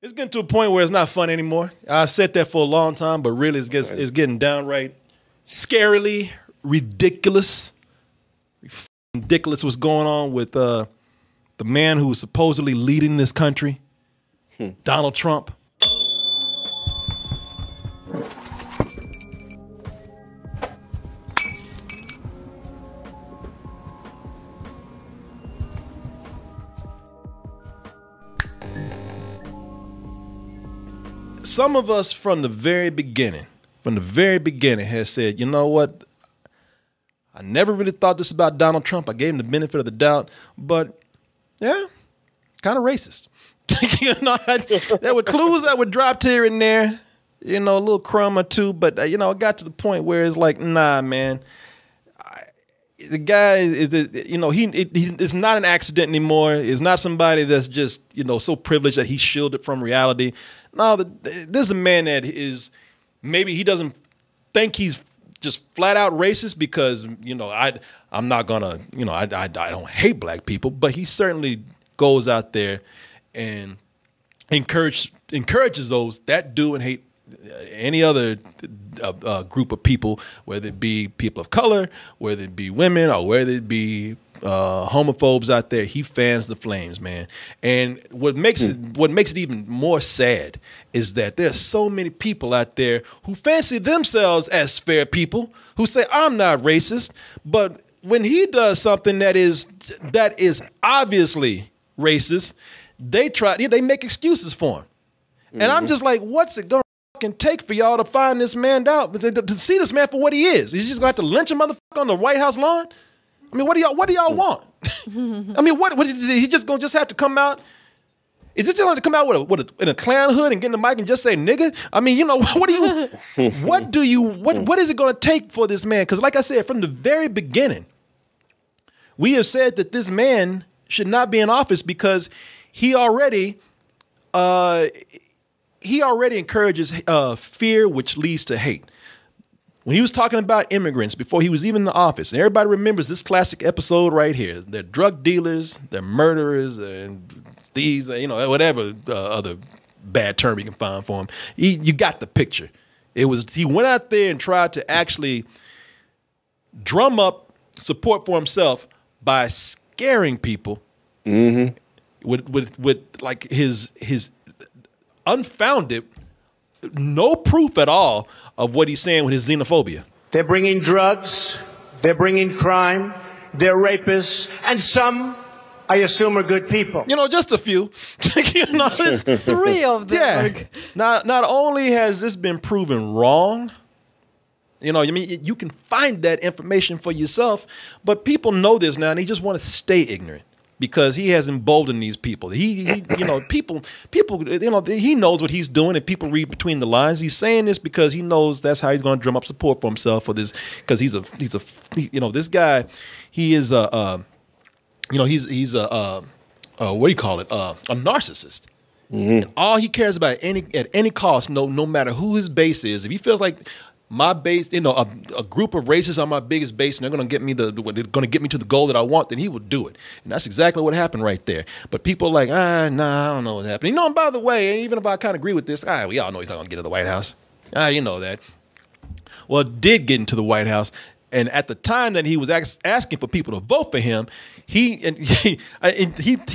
It's getting to a point where it's not fun anymore. I've said that for a long time, but really it's getting downright scarily ridiculous. Ridiculous what's going on with the man who is supposedly leading this country, Donald Trump. Some of us from the very beginning has said, you know what, I never really thought this about Donald Trump. I gave him the benefit of the doubt, but yeah, kind of racist. You know, there were clues that would drop here and there, you know, a little crumb or two, but you know, it got to the point where it's like, nah, man, the guy, it's not an accident anymore. It's not somebody that's just, you know, so privileged that he's shielded from reality. No, this is a man that is, maybe he doesn't think he's just flat out racist because, you know, I'm not gonna, you know, I don't hate black people, but he certainly goes out there and encourages those that do and hate any other group of people, whether it be people of color, whether it be women, or whether it be homophobes out there. He fans the flames, man. And what makes it even more sad is that there's so many people out there who fancy themselves as fair people, who say, I'm not racist, but when he does something that is obviously racist, they make excuses for him. And I'm just like, what's it gonna take for y'all to find this man out, to see this man for what he is? He's just gonna have to lynch a motherfucker on the White House lawn? I mean, what do y'all want? I mean, what is he just going to have to come out? Is this going to come out in a clown hood and get in the mic and just say nigga? I mean, you know, what is it going to take for this man? Because like I said, from the very beginning, we have said that this man should not be in office because he already encourages fear, which leads to hate. When he was talking about immigrants before he was even in the office, and everybody remembers this classic episode right here. They're drug dealers, they're murderers, and thieves, you know, whatever other bad term you can find for him. You got the picture. He went out there and tried to actually drum up support for himself by scaring people with like his unfounded, no proof at all of what he's saying with his xenophobia. They're bringing drugs, they're bringing crime, they're rapists, and some, I assume, are good people. You know, just a few. You know, it's three of them. Yeah. Like, not only has this been proven wrong, you know, I mean, you can find that information for yourself, but people know this now, and they just want to stay ignorant. Because he has emboldened these people. He you know, people, you know, he knows what he's doing, and people read between the lines. He's saying this because he knows that's how he's going to drum up support for himself for this. Because you know, this guy, he is a, you know, he's a what do you call it? A narcissist. And all he cares about at any cost, no matter who his base is, if he feels like my base, you know, a group of racists are my biggest base, and they're going to get me to the goal that I want, then he will do it. And that's exactly what happened right there. But people are like, nah, I don't know what's happening. You know, and by the way, even if I kind of agree with this, we all know he's not going to get to the White House. You know that. Well, it did get into the White House, and at the time that he was asking for people to vote for him, he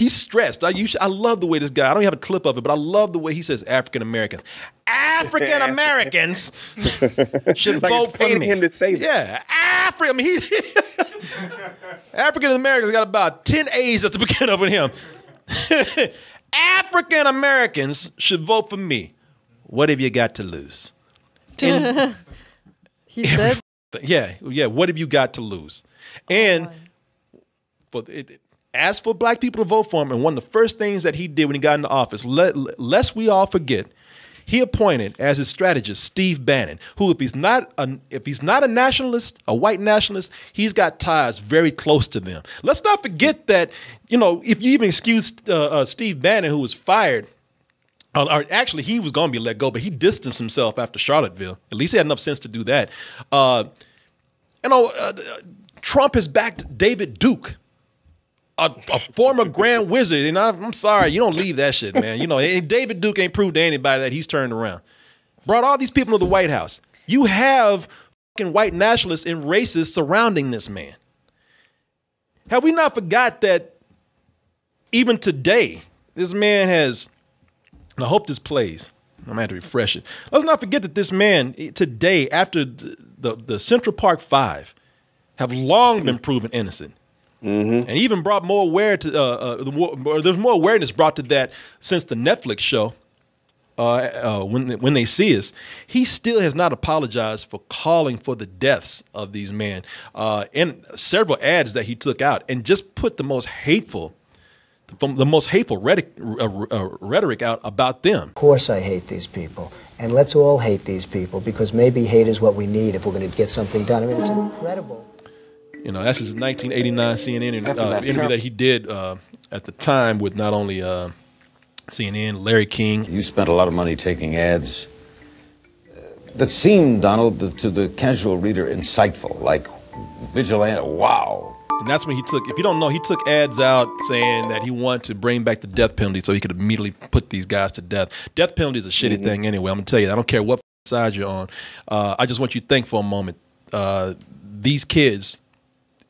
stressed. I love the way this guy, I don't have a clip of it, but I love the way he says African Americans should like vote for me. Him to say that. Yeah, I mean, African Americans got about 10 A's at the beginning of him. African Americans should vote for me. What have you got to lose? He said, yeah. What have you got to lose? And but asked for black people to vote for him, and one of the first things that he did when he got into office, lest we all forget, he appointed as his strategist Steve Bannon, who, if he's not a nationalist, a white nationalist, he's got ties very close to them. Let's not forget that, you know, if you even excuse Steve Bannon, who was fired, or actually he was going to be let go, but he distanced himself after Charlottesville. At least he had enough sense to do that. You know, Trump has backed David Duke. a former grand wizard. And I'm sorry, you don't leave that shit, man. You know, and David Duke ain't proved to anybody that he's turned around. Brought all these people to the White House. You have fucking white nationalists and racists surrounding this man. Have we not forgot that even today, this man has, and I hope this plays, I'm going to have to refresh it. Let's not forget that this man today, after the Central Park Five, have long been proven innocent. Mm-hmm. And even brought more aware to, there's more awareness brought to that since the Netflix show, When They See Us. He still has not apologized for calling for the deaths of these men and several ads that he took out and just put the most hateful rhetoric out about them. Of course I hate these people, and let's all hate these people, because maybe hate is what we need if we're going to get something done. I mean, it's incredible. You know, that's his 1989 CNN interview that he did at the time with not only CNN, Larry King. You spent a lot of money taking ads that seemed, Donald, to the casual reader, insightful, like vigilante, wow. And that's when he took, if you don't know, he took ads out saying that he wanted to bring back the death penalty so he could immediately put these guys to death. Death penalty is a shitty thing anyway. I'm going to tell you, I don't care what side you're on. I just want you to think for a moment. These kids,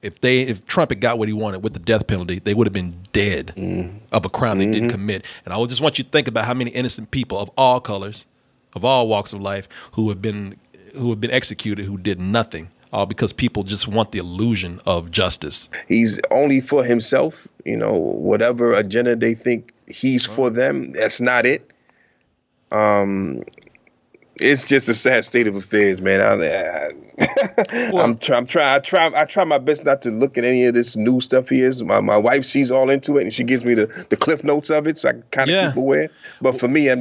if Trump had got what he wanted with the death penalty, they would have been dead of a crime they didn't commit. And I just want you to think about how many innocent people of all colors, of all walks of life, who have been executed, who did nothing. Because people just want the illusion of justice. He's only for himself, you know, whatever agenda they think he's for them, that's not it. It's just a sad state of affairs, man. I try my best not to look at any of this new stuff here. My wife, she's all into it, and she gives me the cliff notes of it, so I can kind of keep aware. But for me, I'm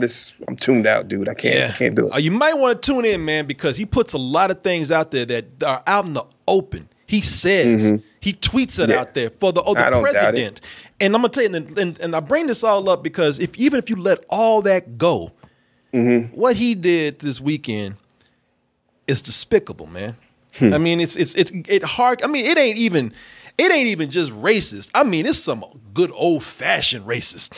tuned out, dude. I can't do it. You might want to tune in, man, because he puts a lot of things out there that are out in the open. He says, he tweets it out there for the president. And I'm gonna tell you, and I bring this all up because even if you let all that go. What he did this weekend is despicable, man. I mean, it ain't even just racist. I mean, it's some good old fashioned racist.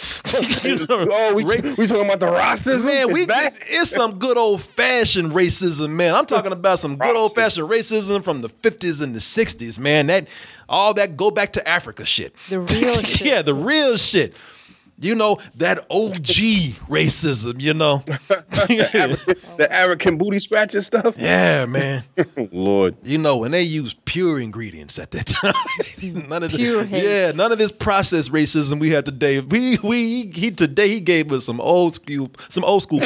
You know, we talking about the racism, man. It's some good old fashioned racism, man. I'm talking about some good old fashioned racism from the 50s and the 60s, man. All that go back to Africa shit. The real shit. Yeah, the real shit. You know, that OG racism, you know. The African booty scratcher stuff? Yeah, man. Lord. You know, and they used pure ingredients at that time. none of this processed racism we have today. Today he gave us some old school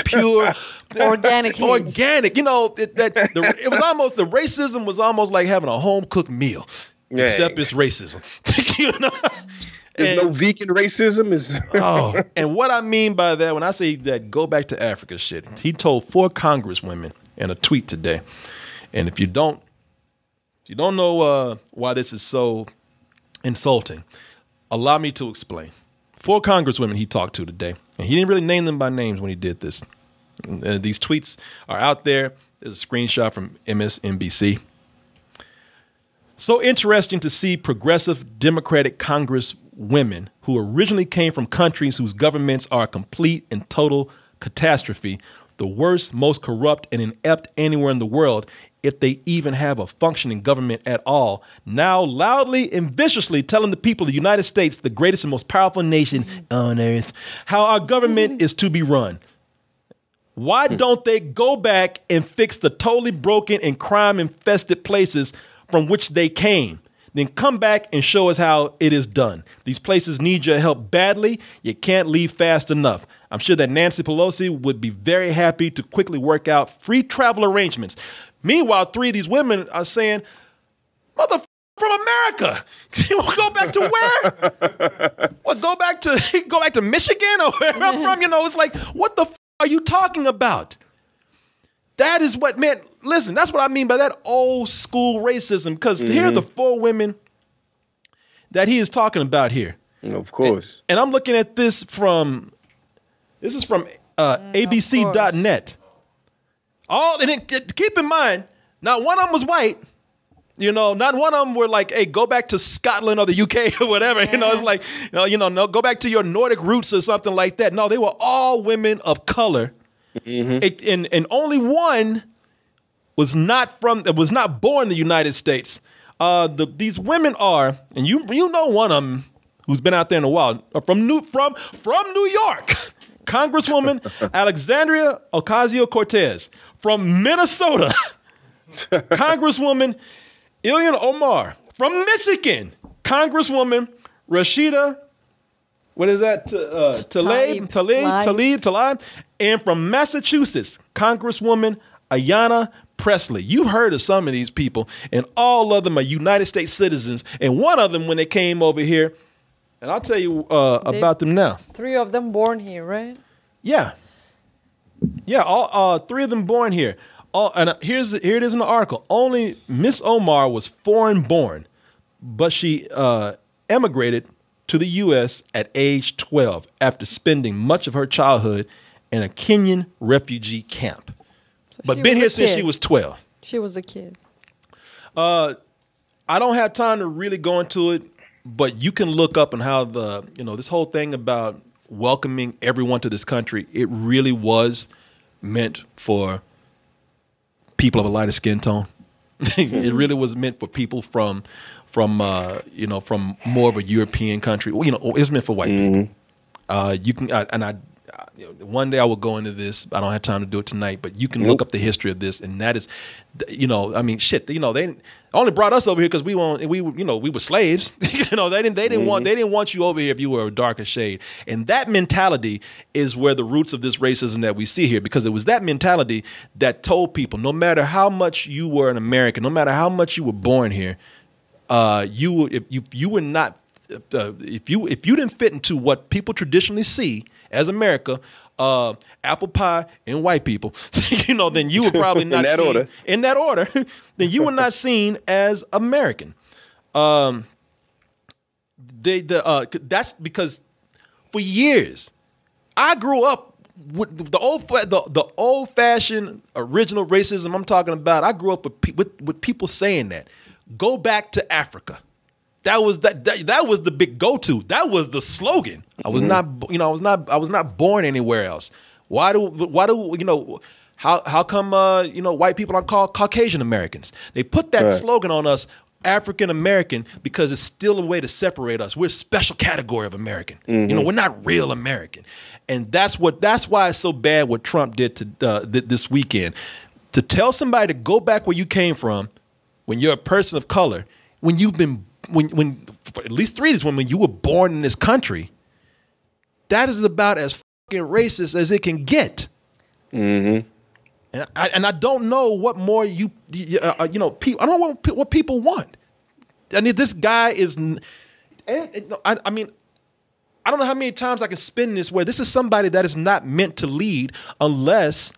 pure organic. You know, it was almost, the racism was almost like having a home cooked meal. Dang. Except it's racism. You know? There's no vegan racism. And what I mean by that, when I say that go back to Africa shit, he told 4 congresswomen in a tweet today. And if you don't know why this is so insulting, allow me to explain. 4 congresswomen he talked to today, and he didn't really name them by names when he did this. These tweets are out there. There's a screenshot from MSNBC. So interesting to see progressive Democratic Congresswomen who originally came from countries whose governments are a complete and total catastrophe, the worst, most corrupt, and inept anywhere in the world, if they even have a functioning government at all, now loudly and viciously telling the people of the United States, the greatest and most powerful nation on earth, how our government is to be run. Why don't they go back and fix the totally broken and crime-infested places from which they came? Then come back and show us how it is done. These places need your help badly. You can't leave fast enough. I'm sure that Nancy Pelosi would be very happy to quickly work out free travel arrangements. Meanwhile, 3 of these women are saying, motherfucker, from America. Go back to where? What, go back to Michigan or where I'm from? You know, it's like, what the are you talking about? That is what, man, listen, that's what I mean by that old school racism, because here are the 4 women that he is talking about here. Of course. And I'm looking at this from, this is from abc.net. Keep in mind, not one of them was white. You know, not one of them were like, hey, go back to Scotland or the UK or whatever. Yeah. You know, it's like, you know, no, go back to your Nordic roots or something like that. No, they were all women of color. Mm-hmm. And only one was not born in the United States. These women are, and you know one of them who's been out there in a while, from New York, Congresswoman Alexandria Ocasio-Cortez. From Minnesota, Congresswoman Ilian Omar. From Michigan, Congresswoman Rashida, what is that? Tlaib. And from Massachusetts, Congresswoman Ayanna Pressley. You've heard of some of these people, and all of them are United States citizens. And one of them, when they came over here, and I'll tell you about them now. Three of them born here, right? Yeah. Yeah, all three of them born here. Here it is in the article. Only Miss Omar was foreign born, but she emigrated to the U.S. at age 12 after spending much of her childhood in a Kenyan refugee camp. So but been here since she was 12. She was a kid. I don't have time to really go into it, but you can look up on how this whole thing about welcoming everyone to this country, it really was meant for people of a lighter skin tone. It really was meant for people from more of a European country. Well, you know, it's meant for white people. One day I will go into this. I don't have time to do it tonight, but you can look up the history of this, and that is, they only brought us over here because we were slaves. They didn't want you over here if you were a darker shade. And that mentality is where the roots of this racism that we see here, because it was that mentality that told people, no matter how much you were an American, no matter how much you were born here, if you didn't fit into what people traditionally see as America, apple pie and white people, then you were probably not then you were not seen as American. That's because for years I grew up with the old fashioned original racism I'm talking about. I grew up with people saying that, go back to Africa. That was the big go-to. That was the slogan. I was not born anywhere else. How come white people are called Caucasian Americans? They put that slogan on us, African American, because it's still a way to separate us. We're a special category of American. Mm-hmm. You know, we're not real American. And that's why it's so bad what Trump did this weekend. To tell somebody to go back where you came from when you're a person of color, when you've been when for at least three of these women, you were born in this country, that is about as fucking racist as it can get. Mm-hmm. And I don't know what more people. I don't know what people want. I mean, this guy is. I mean, I don't know how many times I can spin this where this is somebody that is not meant to lead unless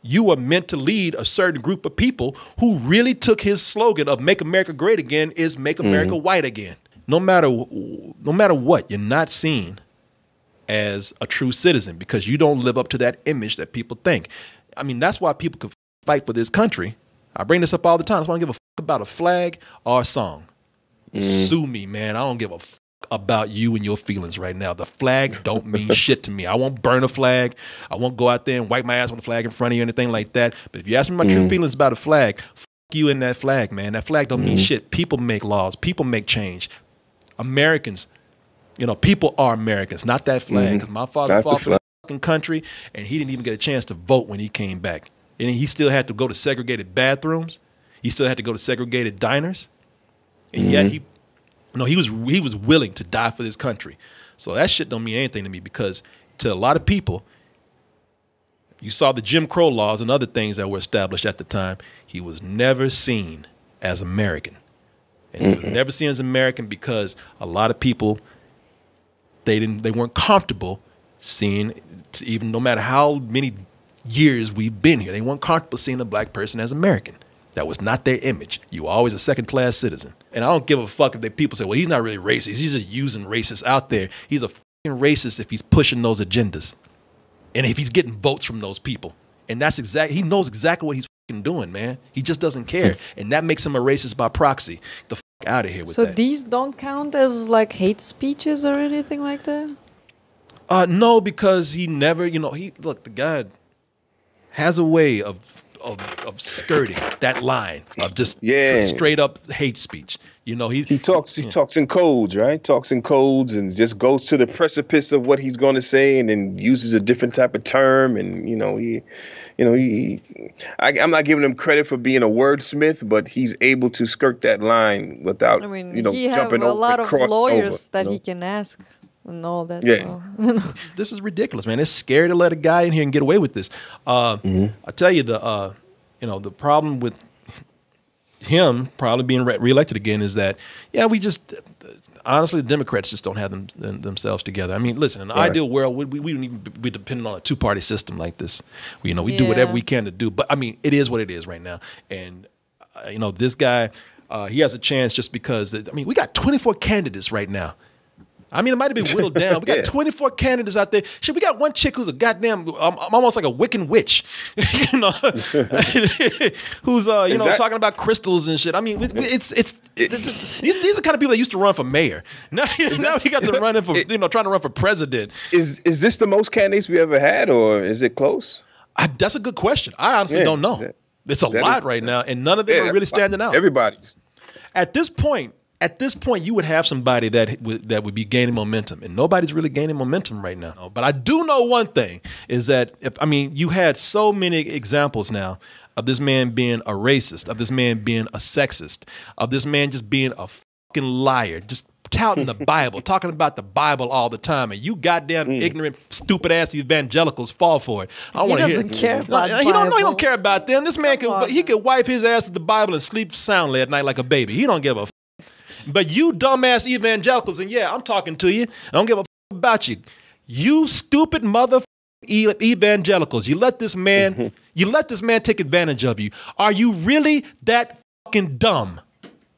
you are meant to lead a certain group of people who really took his slogan of "Make America Great Again" is "Make America White Again." No matter what, you're not seen as a true citizen because you don't live up to that image that people think. I mean, that's why people could fight for this country. I bring this up all the time. That's why I don't give a fuck about a flag or a song. Sue me, man. I don't give a fuck about you and your feelings right now. The flag don't mean shit to me. I won't burn a flag. I won't go out there and wipe my ass with a flag in front of you or anything like that. But if you ask me my true feelings about a flag, fuck you in that flag, man. That flag don't mean shit. People make laws. People make change. Americans, people are Americans, not that flag. Because my father fought for the fucking country, and he didn't even get a chance to vote when he came back. And he still had to go to segregated bathrooms. He still had to go to segregated diners. And yet he was willing to die for this country. So that shit don't mean anything to me because to a lot of people, you saw the Jim Crow laws and other things that were established at the time. He was never seen as American. And he was never seen as American because a lot of people, they weren't comfortable seeing, even no matter how many years we've been here, they weren't comfortable seeing a black person as American. That was not their image. You were always a second-class citizen. And I don't give a fuck if people say, well, he's not really racist. He's just using racists out there. He's a fucking racist if he's pushing those agendas and if he's getting votes from those people. And he knows exactly what he's doing, man. He just doesn't care. And that makes him a racist by proxy. The f out of here with that. So these don't count as like hate speeches or anything like that? No, because he never, you know, he, look, the guy has a way of skirting that line of just straight up hate speech. You know, he talks in codes, right? Talks in codes and just goes to the precipice of what he's going to say and then uses a different type of term. And, I'm not giving him credit for being a wordsmith, but he's able to skirt that line without, jumping over. A lot of lawyers that he can ask. And all that. Yeah. This is ridiculous, man. It's scary to let a guy in here and get away with this. I tell you, the problem with him probably being reelected again is that, we just honestly the Democrats just don't have themselves together. I mean, listen, in the ideal world, we don't even be dependent on a two-party system like this. We do whatever we can to do, but I mean, it is what it is right now. And this guy, he has a chance just because we got 24 candidates right now. I mean, it might have been whittled down. We got 24 candidates out there. Shit, we got one chick who's a goddamn, almost like a Wiccan witch, who's, talking about crystals and shit. I mean, these are the kind of people that used to run for mayor. Now we got to run for, trying to run for president. Is this the most candidates we ever had, or is it close? That's a good question. I honestly don't know. It's a lot right now, and none of them are really standing out. Everybody's. At this point, you would have somebody that would be gaining momentum, and nobody's really gaining momentum right now. But I do know one thing is that you had so many examples now of this man being a racist, of this man being a sexist, of this man just being a fucking liar, just touting the Bible, talking about the Bible all the time, and you goddamn ignorant, stupid ass evangelicals fall for it. He don't care about them. This man could wipe his ass with the Bible and sleep soundly at night like a baby. He don't give a. But you dumbass evangelicals, and I'm talking to you. I don't give a f about you. You stupid motherfucking evangelicals. You let this man take advantage of you. Are you really that fucking dumb?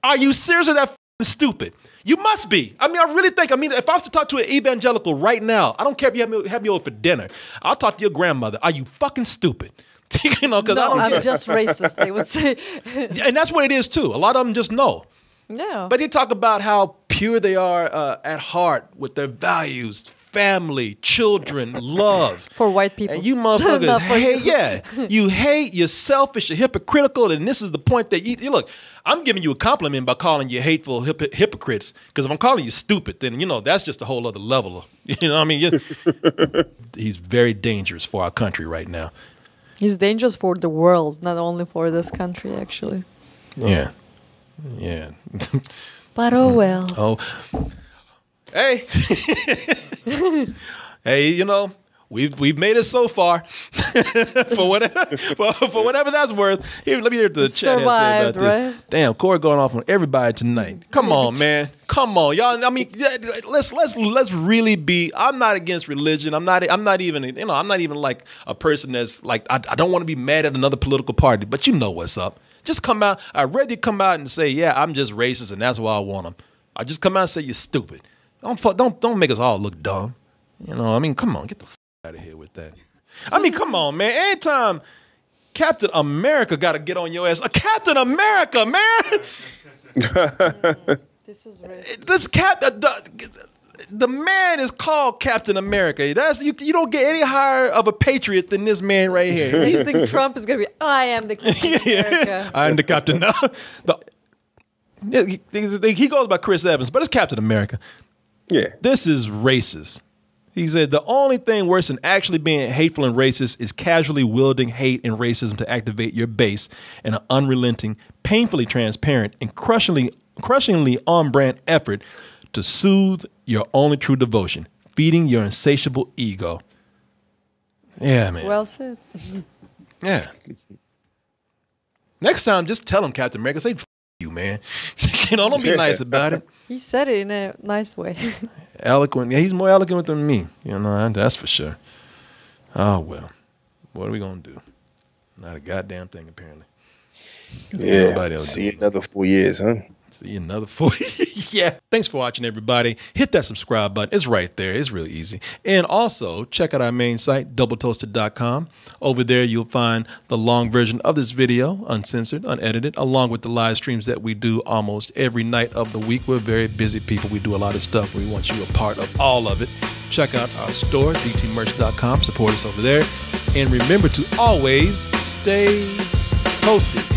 Are you seriously that fucking stupid? You must be. I mean, I really think. I mean, if I was to talk to an evangelical right now, I don't care if you have me over for dinner. I'll talk to your grandmother. Are you fucking stupid? I'm just racist. They would say, and that's what it is too. A lot of them just know. Yeah. But they talk about how pure they are at heart with their values, family, children, love. For white people. And you motherfuckers, you hate, you're selfish, you're hypocritical, and this is the point that you look, I'm giving you a compliment by calling you hateful hypocrites, because if I'm calling you stupid, then, that's just a whole other level. He's very dangerous for our country right now. He's dangerous for the world, not only for this country, actually. Yeah. Yeah. But oh well. Oh. Hey. Hey, we've made it so far. for whatever that's worth. Here, let me hear the chat and say about this. Damn, Corey going off on everybody tonight. Come on, man. Come on, y'all. I mean, let's really be. I'm not against religion. I'm not even like a person that's like I don't want to be mad at another political party, but you know what's up. Just come out. I'd rather you come out and say, yeah, I'm just racist and that's why I want them. I just come out and say, you're stupid. Don't make us all look dumb. Come on, get the f out of here with that. Come on, man. Anytime Captain America got to get on your ass. Captain America, man. This is racist. This the man is called Captain America. You don't get any higher of a patriot than this man right here. You think Trump is going to be, I am the Captain America. I am the Captain. He goes by Chris Evans, but it's Captain America. Yeah. This is racist. He said the only thing worse than actually being hateful and racist is casually wielding hate and racism to activate your base in an unrelenting, painfully transparent, and crushingly on-brand effort to soothe your only true devotion, feeding your insatiable ego. Yeah, man. Well said. Yeah. Next time, just tell him, Captain America, say, F you, man. Don't be nice about it. He said it in a nice way. Eloquent. Yeah, he's more eloquent than me. That's for sure. Oh, well. What are we going to do? Not a goddamn thing, apparently. Yeah. See you another 4 years, huh? See you another 4 years. Yeah. Thanks for watching, everybody. Hit that subscribe button. It's right there. It's really easy. And also check out our main site, doubletoasted.com. Over there, you'll find the long version of this video, uncensored, unedited, along with the live streams that we do almost every night of the week. We're very busy people. We do a lot of stuff. We want you a part of all of it. Check out our store, DTMerch.com. Support us over there. And remember to always stay toasted.